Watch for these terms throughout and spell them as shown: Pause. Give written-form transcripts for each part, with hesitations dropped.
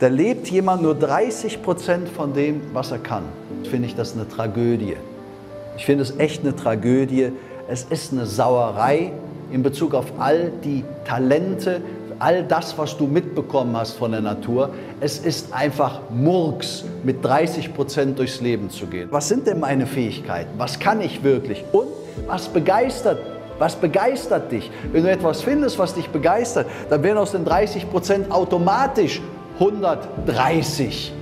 Da lebt jemand nur 30% von dem, was er kann. Finde ich das eine Tragödie. Ich finde es echt eine Tragödie. Es ist eine Sauerei in Bezug auf all die Talente, all das, was du mitbekommen hast von der Natur. Es ist einfach Murks, mit 30% durchs Leben zu gehen. Was sind denn meine Fähigkeiten? Was kann ich wirklich? Und was begeistert mich? Was begeistert dich? Wenn du etwas findest, was dich begeistert, dann werden aus den 30% automatisch 130.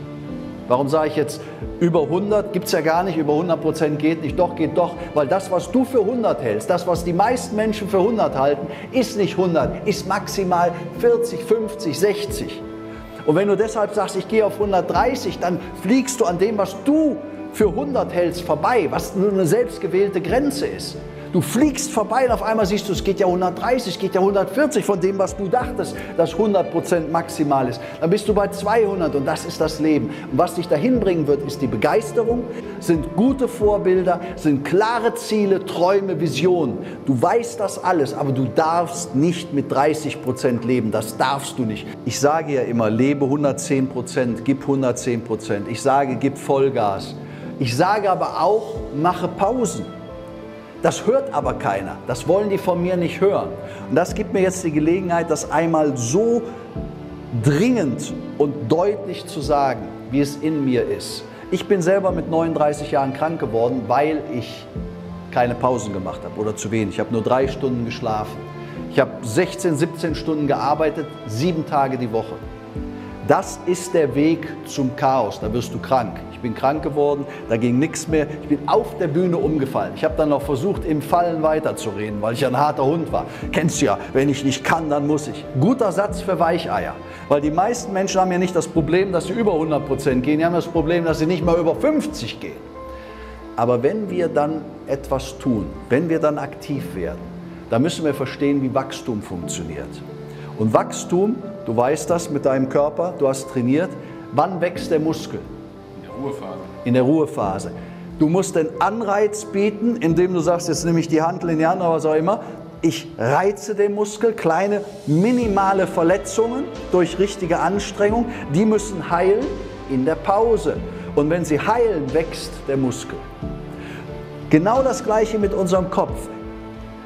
Warum sage ich jetzt, über 100 gibt es ja gar nicht, über 100% geht nicht, doch geht doch, weil das, was du für 100 hältst, das, was die meisten Menschen für 100 halten, ist nicht 100, ist maximal 40, 50, 60. Und wenn du deshalb sagst, ich gehe auf 130, dann fliegst du an dem, was du für 100 hältst, vorbei, was nur eine selbstgewählte Grenze ist. Du fliegst vorbei und auf einmal siehst du, es geht ja 130, es geht ja 140 von dem, was du dachtest, dass 100% maximal ist. Dann bist du bei 200 und das ist das Leben. Und was dich dahin bringen wird, ist die Begeisterung, sind gute Vorbilder, sind klare Ziele, Träume, Visionen. Du weißt das alles, aber du darfst nicht mit 30% leben. Das darfst du nicht. Ich sage ja immer, lebe 110%, gib 110%. Ich sage, gib Vollgas. Ich sage aber auch, mache Pausen. Das hört aber keiner. Das wollen die von mir nicht hören. Und das gibt mir jetzt die Gelegenheit, das einmal so dringend und deutlich zu sagen, wie es in mir ist. Ich bin selber mit 39 Jahren krank geworden, weil ich keine Pausen gemacht habe oder zu wenig. Ich habe nur 3 Stunden geschlafen. Ich habe 16, 17 Stunden gearbeitet, 7 Tage die Woche. Das ist der Weg zum Chaos, da wirst du krank. Ich bin krank geworden, da ging nichts mehr. Ich bin auf der Bühne umgefallen. Ich habe dann noch versucht, im Fallen weiterzureden, weil ich ein harter Hund war. Kennst du ja, wenn ich nicht kann, dann muss ich. Guter Satz für Weicheier, weil die meisten Menschen haben ja nicht das Problem, dass sie über 100% gehen, die haben das Problem, dass sie nicht mal über 50 gehen. Aber wenn wir dann etwas tun, wenn wir dann aktiv werden, dann müssen wir verstehen, wie Wachstum funktioniert. Und Wachstum, du weißt das mit deinem Körper, du hast trainiert. Wann wächst der Muskel? In der Ruhephase. In der Ruhephase. Du musst den Anreiz bieten, indem du sagst, jetzt nehme ich die Hantel in die Hand oder was auch immer. Ich reize den Muskel, kleine, minimale Verletzungen durch richtige Anstrengung, die müssen heilen in der Pause. Und wenn sie heilen, wächst der Muskel. Genau das Gleiche mit unserem Kopf.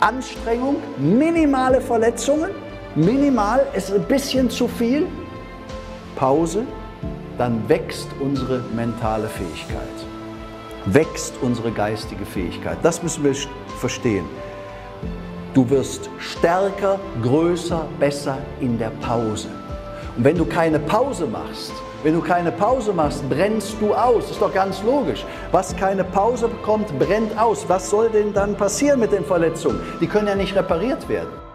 Anstrengung, minimale Verletzungen. Minimal ist ein bisschen zu viel, Pause, dann wächst unsere mentale Fähigkeit, wächst unsere geistige Fähigkeit. Das müssen wir verstehen. Du wirst stärker, größer, besser in der Pause. Und wenn du keine Pause machst, brennst du aus. Das ist doch ganz logisch. Was keine Pause bekommt, brennt aus. Was soll denn dann passieren mit den Verletzungen? Die können ja nicht repariert werden.